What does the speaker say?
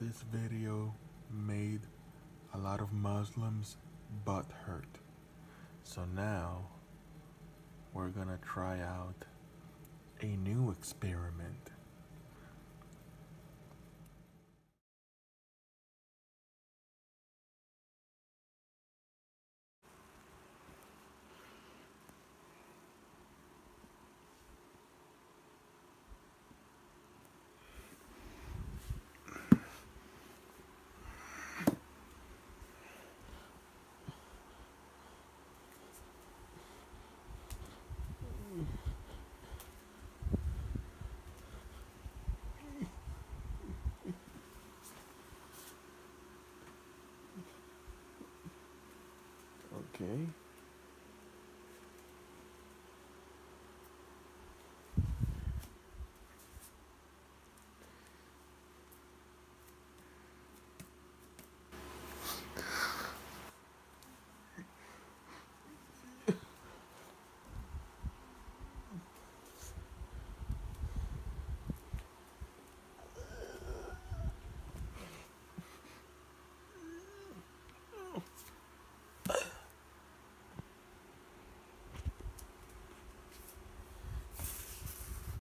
This video made a lot of Muslims butthurt. So now we're gonna try out a new experiment.